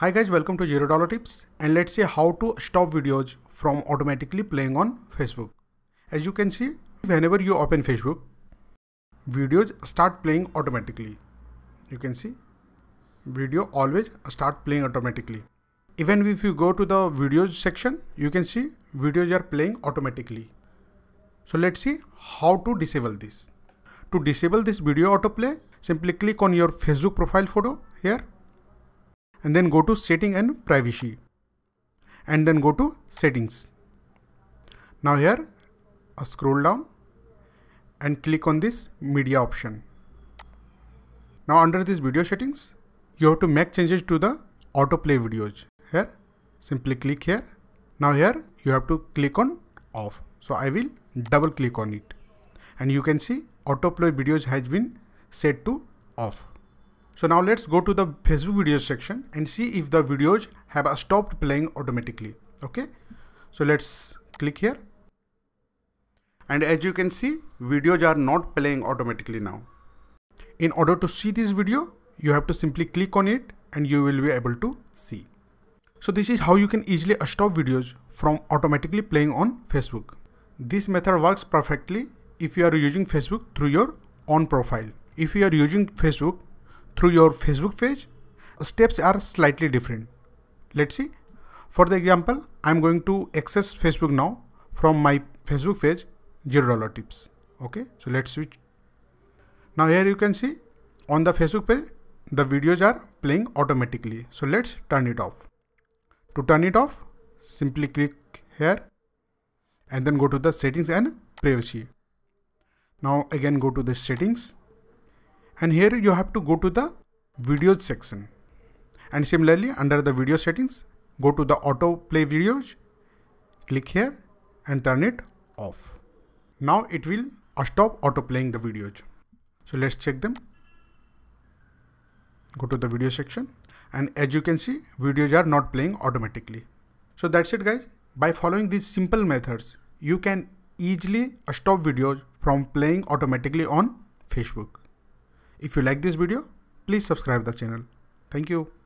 Hi guys, welcome to $0 tips, and let's see how to stop videos from automatically playing on Facebook. As you can see, whenever you open Facebook, videos start playing automatically. You can see video always start playing automatically. Even if you go to the videos section, you can see videos are playing automatically. So let's see how to disable this. To disable this video autoplay, simply click on your Facebook profile photo here, and then go to setting and privacy, and then go to settings. Now here scroll down and click on this media option. Now under this video settings, you have to make changes to the autoplay videos. Here simply click here. Now here you have to click on off. So I will double click on it, and you can see autoplay videos has been set to off. So now let's go to the Facebook videos section and see if the videos have stopped playing automatically. Okay, so let's click here, and as you can see, videos are not playing automatically now. In order to see this video, you have to simply click on it and you will be able to see. So this is how you can easily stop videos from automatically playing on Facebook. This method works perfectly if you are using Facebook through your own profile. If you are using Facebook through your Facebook page, steps are slightly different. Let's see. For the example, I'm going to access Facebook now from my Facebook page, $0 tips. Okay, so let's switch. Now here you can see on the Facebook page, the videos are playing automatically. So let's turn it off. To turn it off, simply click here and then go to the settings and privacy. Now again, go to the settings. And here you have to go to the videos section, and similarly under the video settings, go to the autoplay videos, click here and turn it off. Now it will stop autoplaying the videos. So let's check them. Go to the video section, and as you can see, videos are not playing automatically. So that's it guys. By following these simple methods, you can easily stop videos from playing automatically on Facebook. If you like this video, please subscribe the channel. Thank you.